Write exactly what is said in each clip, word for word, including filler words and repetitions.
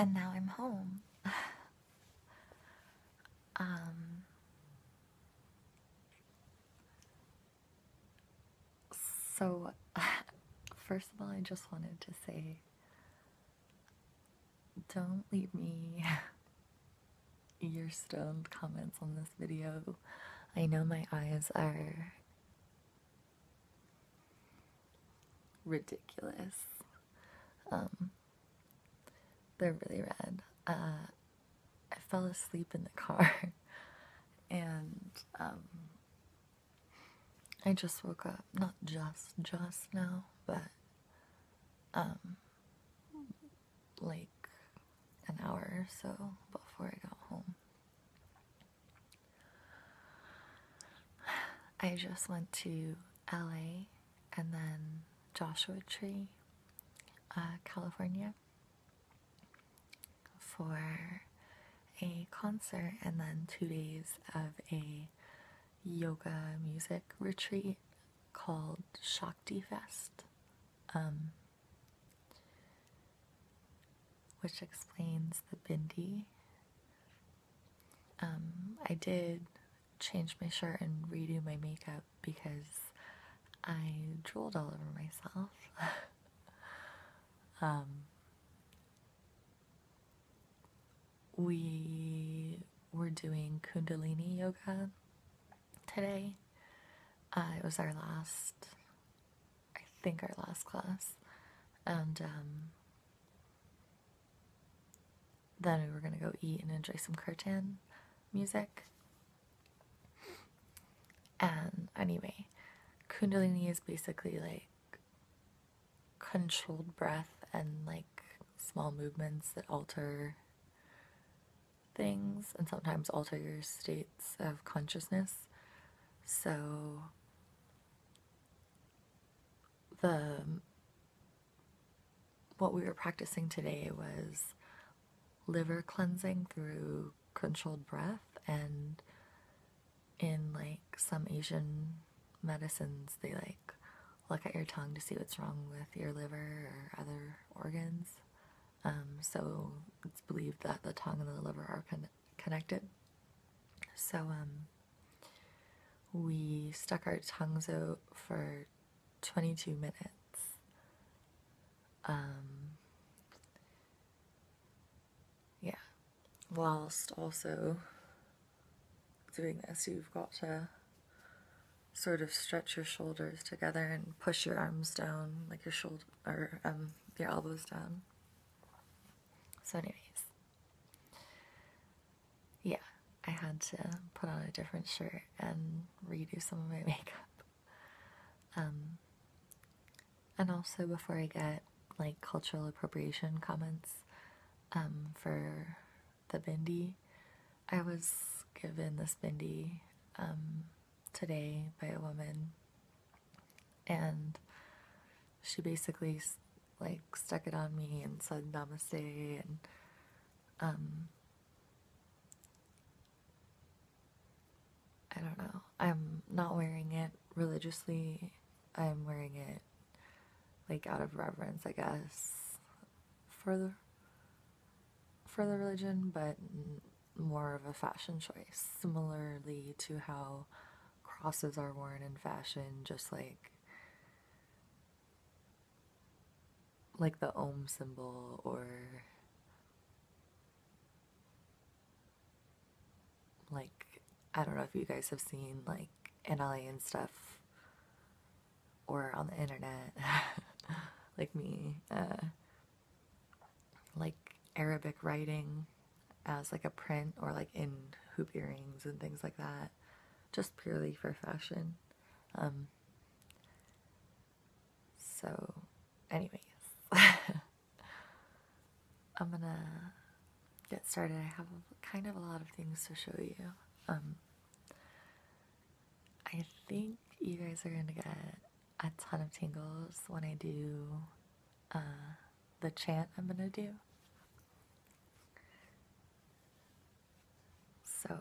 and now I'm home. um, so first of all, I just wanted to say, don't leave me your stoned comments on this video. I know my eyes are ridiculous. Um, they're really red. Uh, I fell asleep in the car and um, I just woke up, not just, just now, but um, like an hour or so before I got home. I just went to L A and then Joshua Tree, uh, California, for a concert, and then two days of a yoga music retreat called Shakti Fest, um, which explains the bindi. Um, I did change my shirt and redo my makeup because I drooled all over myself. um, we were doing kundalini yoga today. Uh, it was our last, I think our last class, and um, then we were going to go eat and enjoy some kirtan music. And anyway, kundalini is basically like controlled breath and like small movements that alter things and sometimes alter your states of consciousness. So the what we were practicing today was liver cleansing through controlled breath, and in like some Asian medicines, they like look at your tongue to see what's wrong with your liver or other organs. Um, so it's believed that the tongue and the liver are con connected. So um, we stuck our tongues out for twenty-two minutes. Um, yeah, whilst also doing this, you've got to sort of stretch your shoulders together and push your arms down, like your shoulder or um, your elbows down. So anyways, yeah, I had to put on a different shirt and redo some of my makeup. Um, and also, before I get like cultural appropriation comments um, for the bindi, I was given this bindi um, today by a woman, and she basically like stuck it on me and said namaste, and um, I don't know, I'm not wearing it religiously, I'm wearing it like out of reverence, I guess, for the, for the religion, but more of a fashion choice, similarly to how crosses are worn in fashion, just like like the O M symbol, or like, I don't know if you guys have seen like N L A and stuff, or on the internet like me, uh, like Arabic writing as like a print, or like in hoop earrings and things like that, just purely for fashion. Um, so anyways, I'm gonna get started. I have kind of a lot of things to show you. Um, I think you guys are gonna get a ton of tingles when I do uh, the chant I'm gonna do. So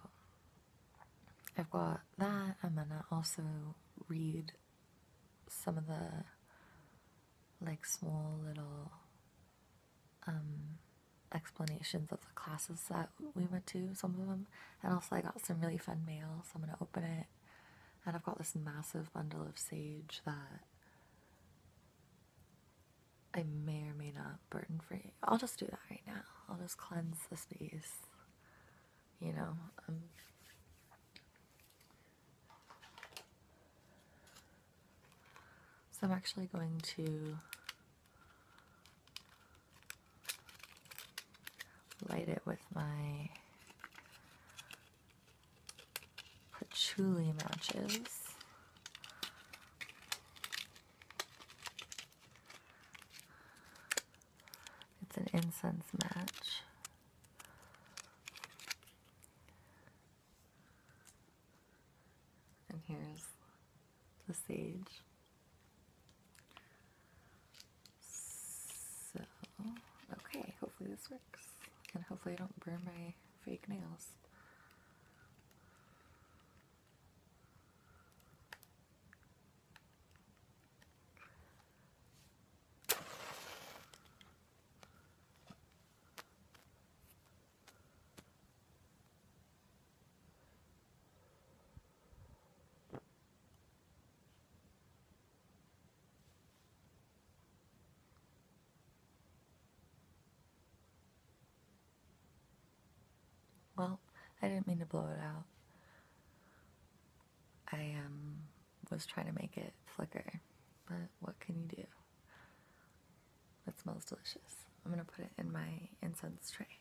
I've got that. I'm gonna also read some of the like small little um, explanations of the classes that we went to, some of them, and also I got some really fun mail, so I'm going to open it, and I've got this massive bundle of sage that I may or may not burden free. I'll just do that right now. I'll just cleanse the space, you know. Um, so I'm actually going to light it with my patchouli matches. It's an incense match. And here's the sage. So, okay, hopefully this works. And hopefully I don't burn my fake nails. Well, I didn't mean to blow it out. I um, was trying to make it flicker, but what can you do? It smells delicious. I'm going to put it in my incense tray.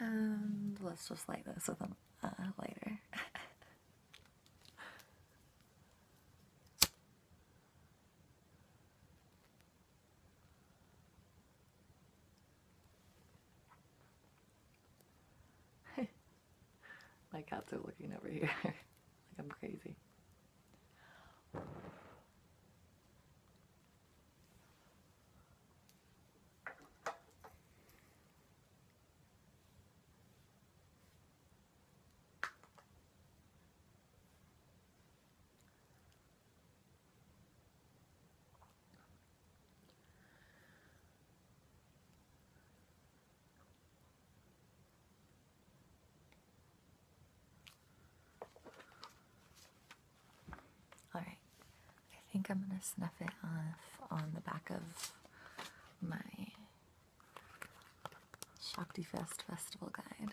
And let's just light this with a uh, lighter. My cats are looking over here like I'm crazy. I think I'm going to snuff it off on the back of my Shakti Fest Festival Guide.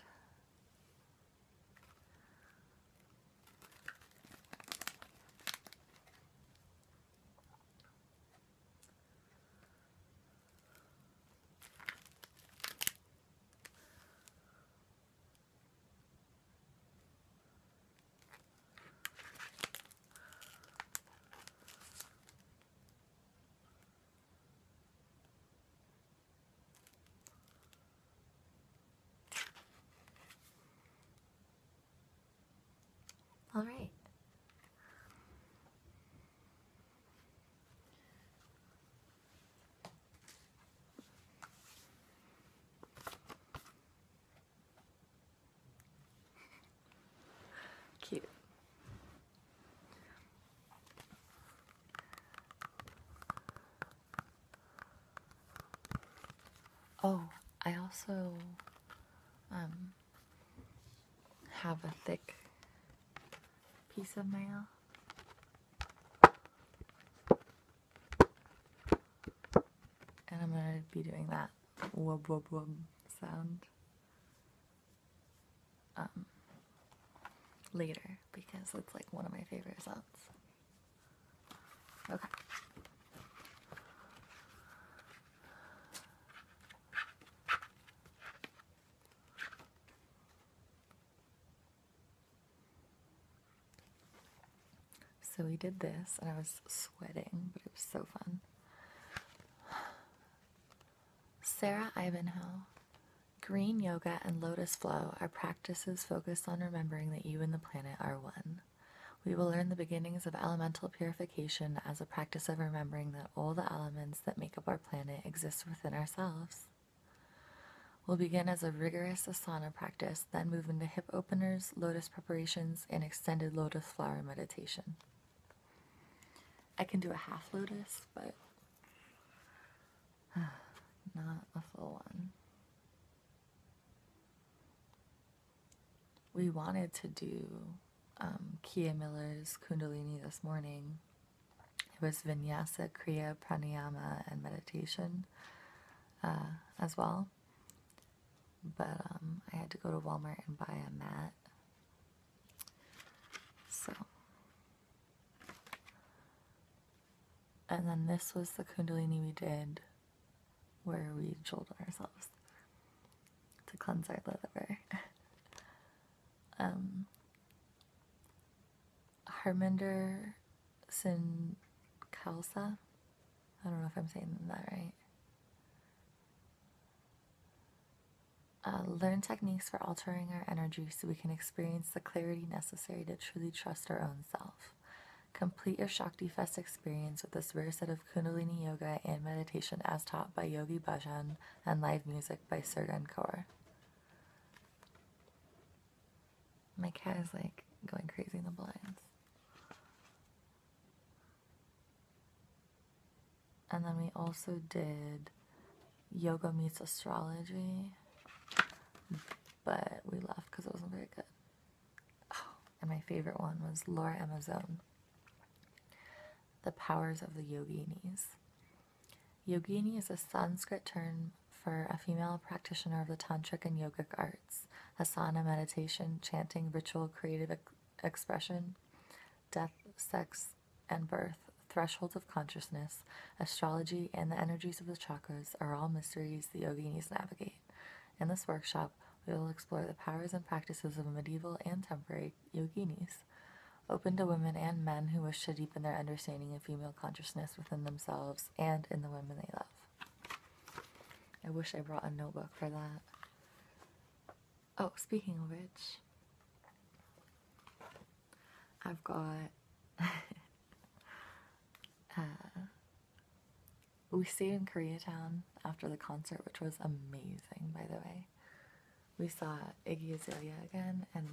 All right. Cute. Oh, I also um, have a thick piece of mail. And I'm going to be doing that wub wub wub sound um, later because it's like one of my favorite sounds. Okay. So we did this, and I was sweating, but it was so fun. Sarah Ivanhoe. Green yoga and lotus flow are practices focused on remembering that you and the planet are one. We will learn the beginnings of elemental purification as a practice of remembering that all the elements that make up our planet exist within ourselves. We'll begin as a rigorous asana practice, then move into hip openers, lotus preparations, and extended lotus flower meditation. I can do a half lotus, but Not a full one. We wanted to do um, Kia Miller's Kundalini this morning. It was vinyasa, kriya, pranayama, and meditation uh, as well. But um, I had to go to Walmart and buy a mat. So. And then this was the Kundalini we did where we jolted ourselves to cleanse our liver. um, Harminder Sin Kalsa. I don't know if I'm saying that right. Uh, learn techniques for altering our energy so we can experience the clarity necessary to truly trust our own self. Complete your Shakti Fest experience with this rare set of Kundalini yoga and meditation as taught by Yogi Bhajan and live music by Sergan Kaur. My cat is like going crazy in the blinds. And then we also did yoga meets astrology, but we left because it wasn't very good. Oh, and my favorite one was Laura Amazon, the powers of the Yoginis. Yogini is a Sanskrit term for a female practitioner of the tantric and yogic arts, asana, meditation, chanting, ritual, creative ex expression, death, sex, and birth, thresholds of consciousness, astrology, and the energies of the chakras are all mysteries the Yoginis navigate. In this workshop, we will explore the powers and practices of medieval and temporary Yoginis, open to women and men who wish to deepen their understanding of female consciousness within themselves and in the women they love. I wish I brought a notebook for that. Oh, speaking of which, I've got, uh, we stayed in Koreatown after the concert, which was amazing, by the way. We saw Iggy Azalea again, and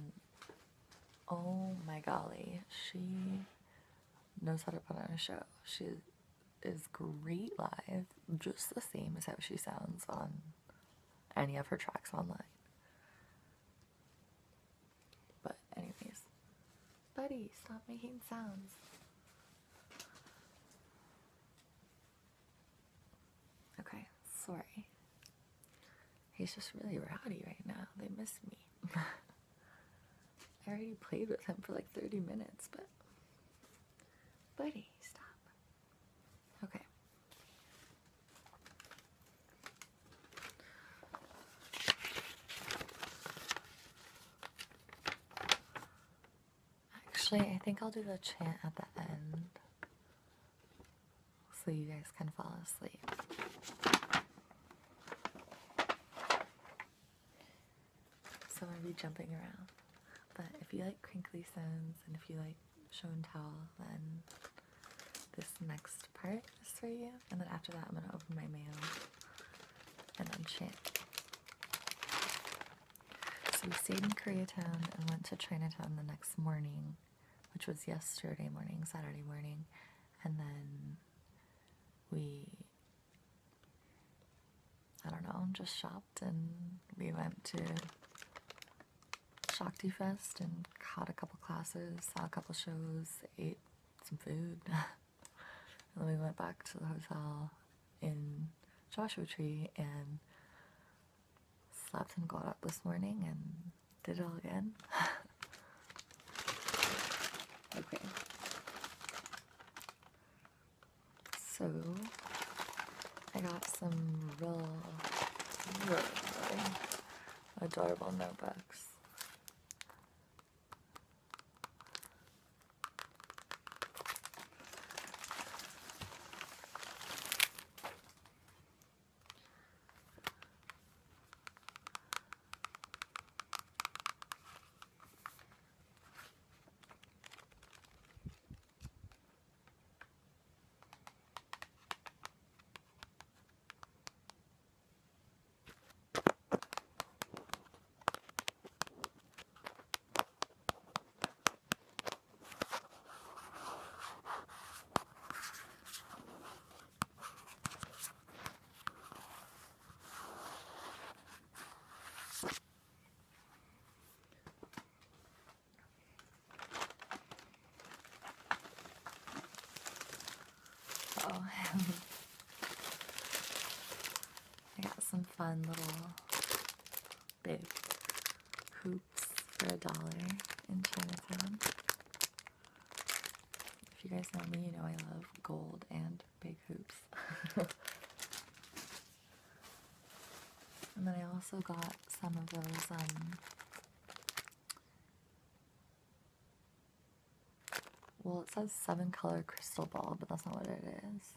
oh my golly, she knows how to put on a show. She is great live, just the same as how she sounds on any of her tracks online. But anyways, buddy, stop making sounds. Okay, sorry. He's just really rowdy right now. They miss me. I already played with him for like thirty minutes, but buddy, stop. Okay. Actually, I think I'll do the chant at the end so you guys can fall asleep. So I'm gonna be jumping around. But if you like crinkly sounds and if you like show and tell, then this next part is for you. And then after that, I'm going to open my mail and then chant. So we stayed in Koreatown and went to Chinatown the next morning, which was yesterday morning, Saturday morning. And then we, I don't know, just shopped and we went to Shakti Fest and caught a couple classes, saw a couple shows, ate some food, and then we went back to the hotel in Joshua Tree and slept and got up this morning and did it all again. Okay. So, I got some real, really adorable notebooks. I got some fun little big hoops for a dollar in Chinatown. If you guys know me, you know I love gold and big hoops. And then I also got some of those um, well, it says seven color crystal ball, but that's not what it is.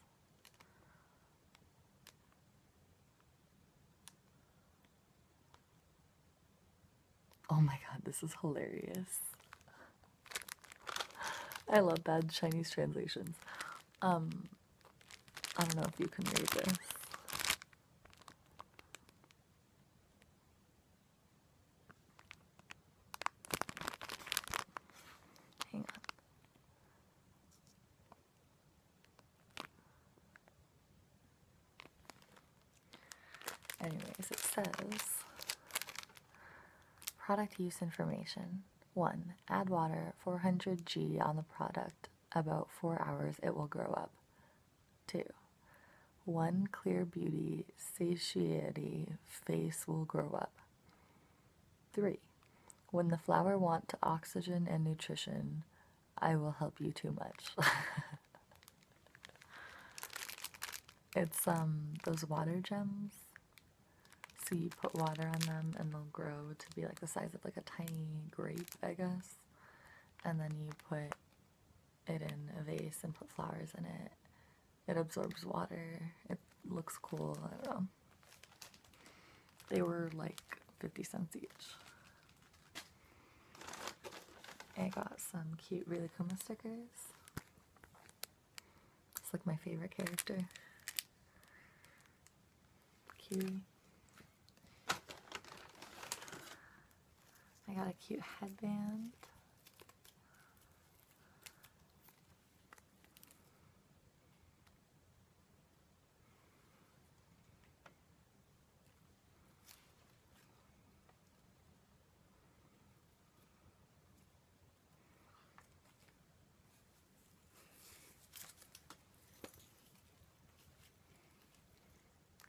Oh my god, this is hilarious. I love bad Chinese translations. Um, I don't know if you can read this. Product use information. one. Add water four hundred grams on the product. About four hours it will grow up. two. one clear beauty, satiety, face will grow up. three. When the flower want to oxygen and nutrition, I will help you too much. It's um those water gems. So you put water on them and they'll grow to be like the size of like a tiny grape, I guess. And then you put it in a vase and put flowers in it. It absorbs water. It looks cool. I don't know. They were like fifty cents each. I got some cute Rilakkuma stickers. It's like my favorite character. Cutie. I got a cute headband.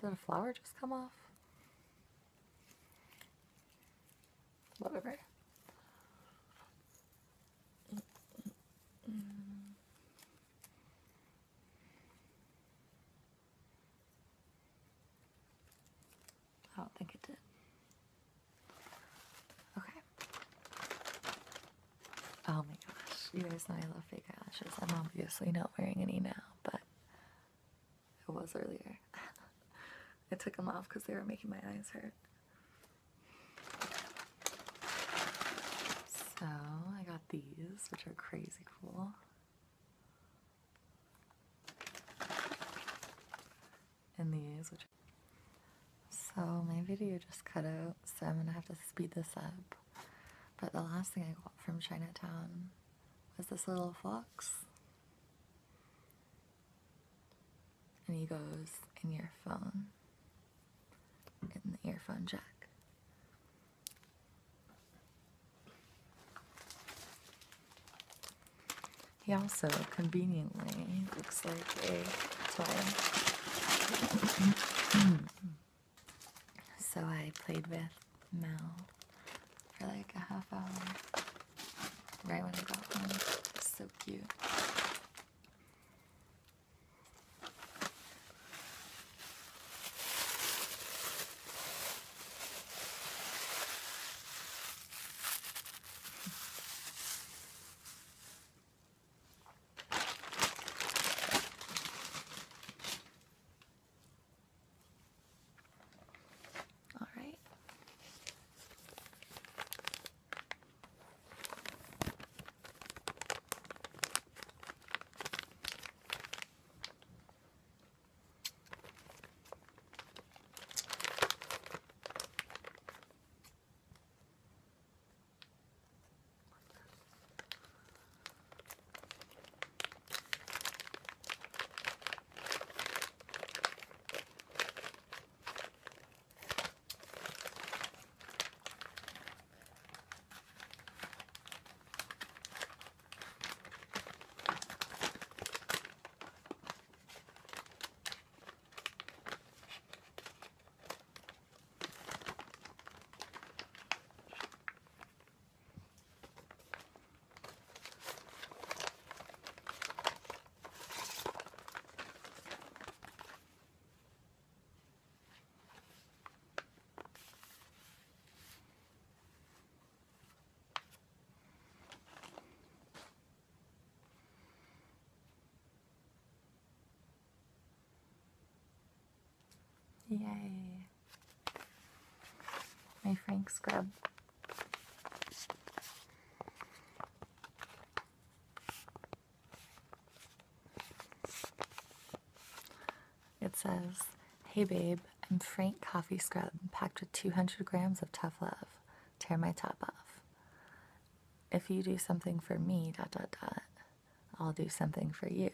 Did a flower just come off? Whatever. I don't think it did. Okay. Oh my gosh. You guys know I love fake eyelashes. I'm obviously not wearing any now, but I was earlier. I took them off because they were making my eyes hurt. So, I got these, which are crazy cool. And these, which are... So, my video just cut out, so I'm going to have to speed this up. But the last thing I got from Chinatown was this little fox. And he goes in your phone. In the earphone jack. He also conveniently looks like a toy. So I played with Mel for like a half hour, right when I got home. So cute. Yay. My Frank scrub. It says, hey babe, I'm Frank coffee scrub, packed with two hundred grams of tough love. Tear my top off. If you do something for me, dot dot dot, I'll do something for you.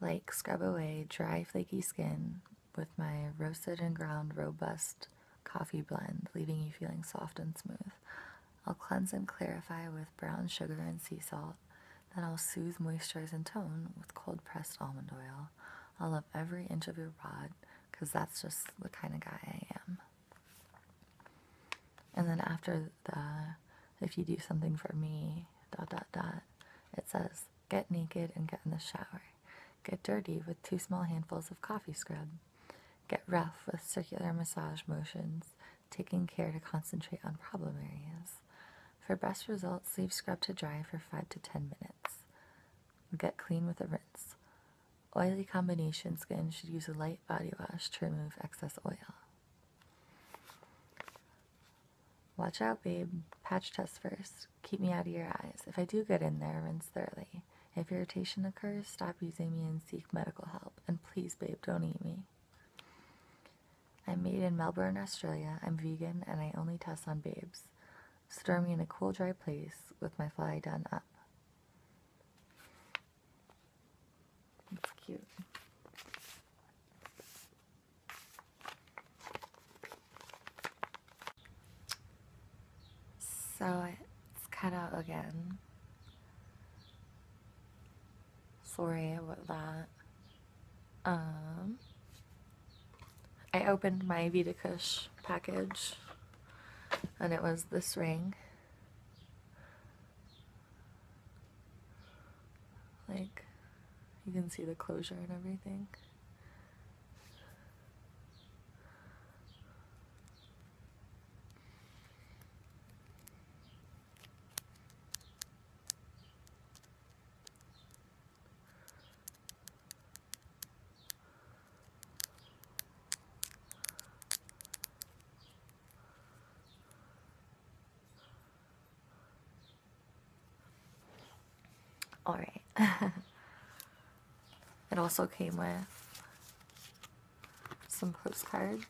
Like scrub away dry flaky skin with my roasted and ground robust coffee blend, leaving you feeling soft and smooth. I'll cleanse and clarify with brown sugar and sea salt. Then I'll soothe, moisturize, and tone with cold-pressed almond oil. I'll love every inch of your bod, because that's just the kind of guy I am. And then after the, if you do something for me, dot dot dot, it says, get naked and get in the shower. Get dirty with two small handfuls of coffee scrub. Get rough with circular massage motions, taking care to concentrate on problem areas. For best results, leave scrub to dry for five to ten minutes. Get clean with a rinse. Oily combination skin should use a light body wash to remove excess oil. Watch out, babe. Patch test first. Keep me out of your eyes. If I do get in there, rinse thoroughly. If irritation occurs, stop using me and seek medical help. And please, babe, don't eat me. I'm made in Melbourne, Australia. I'm vegan, and I only test on babes. Store me in a cool, dry place with my fly done up. It's cute. So it's cut out again. Sorry about that. Um, I opened my Vitakush package, and it was this ring. Like, you can see the closure and everything. Alright. It also came with some postcards.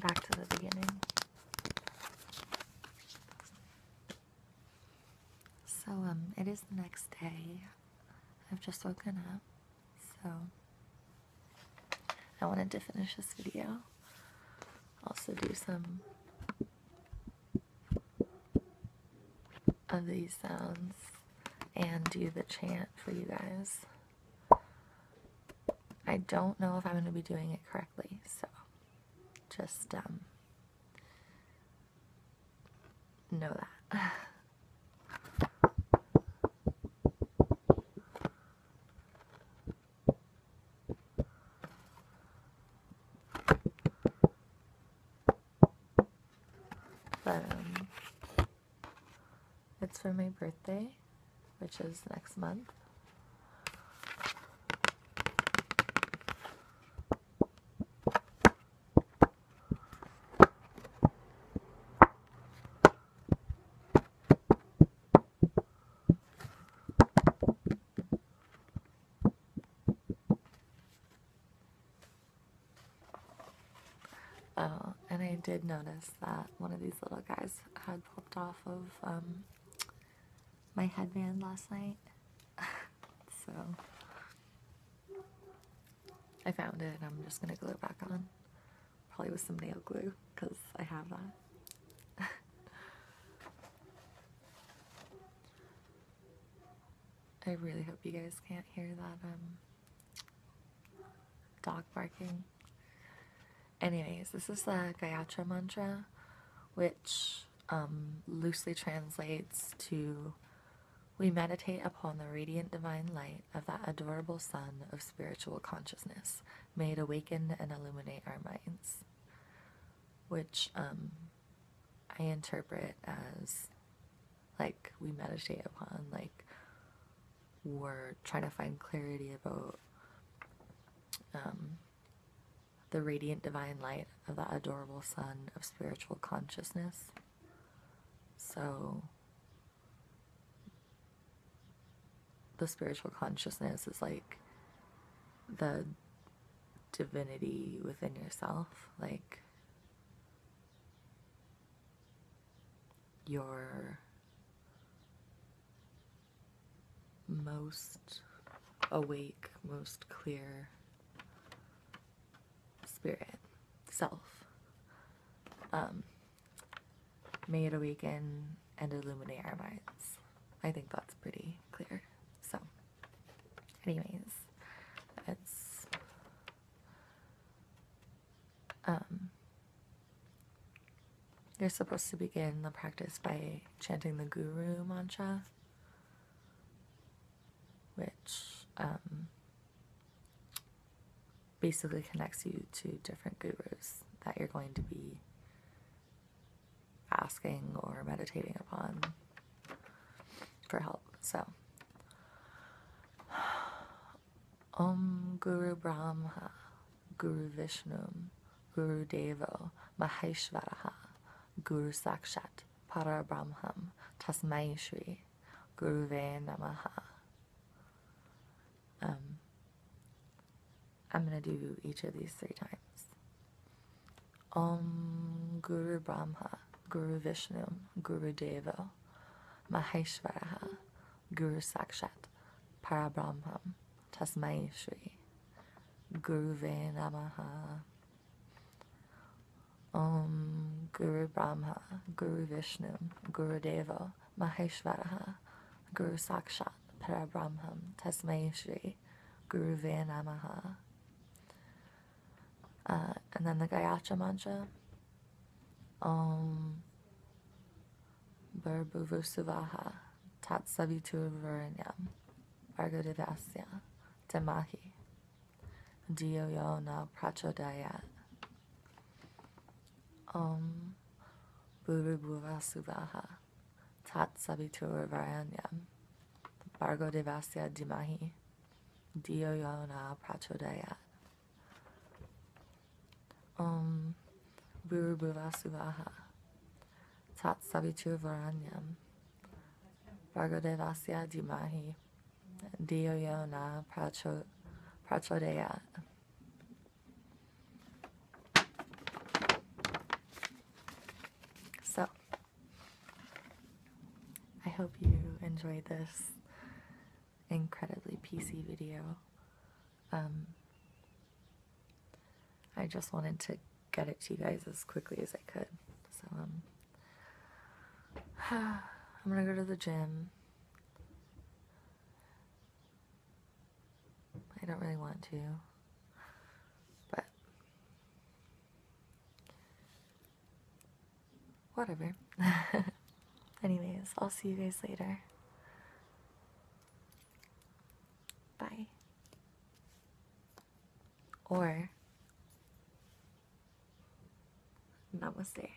I'm back to the beginning. So um, it is the next day. I've just woken up, so I wanted to finish this video. Also do some of these sounds and do the chant for you guys. I don't know if I'm going to be doing it correctly, so just um, know that. For my birthday, which is next month. Oh, and I did notice that one of these little guys had popped off of um, my headband last night, so I found it and I'm just gonna glue it back on, probably with some nail glue because I have that. I really hope you guys can't hear that um, dog barking. Anyways, this is the Gayatri Mantra, which um, loosely translates to: we meditate upon the radiant divine light of that adorable sun of spiritual consciousness. May it awaken and illuminate our minds. Which um, I interpret as, like, we meditate upon, like, we're trying to find clarity about um, the radiant divine light of that adorable sun of spiritual consciousness. So the spiritual consciousness is like the divinity within yourself, like your most awake, most clear spirit, self. Um, may it awaken and illuminate our minds. I think that's pretty clear. So, anyways, it's, um, you're supposed to begin the practice by chanting the guru mantra, which, um, basically connects you to different gurus that you're going to be asking or meditating upon for help, so. Om Guru Brahma, Guru Vishnu, Guru Devo, Maheshwaraha, Guru Sakshat, Parabrahma, Tasmai Shri, Guruve Namaha. Um, I'm going to do each of these three times. Om Guru Brahma, Guru Vishnu, Guru Devo, Maheshwaraha, Guru Sakshat, Parabrahma. Tasmai Shri, Guruve Namaha. Om Guru Brahma, Guru Vishnu, Guru Devo, Maheshwaraha, Guru Sakshat, Parabrahma, Tasmai Shri, Guruve Namaha. Uh, and then the Gayatri Mantra. Om Bharbuvusuvaha Tat Savituvaranyam Argodivasya Tamahi, Diyo na Prachodaya. Om Buru Bhuvasuvaha Tat Sabitur Varanyam Bargo Devasya Dimahi, Diyo na Prachodaya. Om Buru Bhuvasuvaha Tat Sabitur Varanyam Bargo Devasya Dimahi, Diyo na Prachodaya. hope you enjoyed this incredibly P C video. Um, I just wanted to get it to you guys as quickly as I could. So um, I'm gonna go to the gym. I don't really want to, but whatever. Anyways, I'll see you guys later. Bye. Or namaste.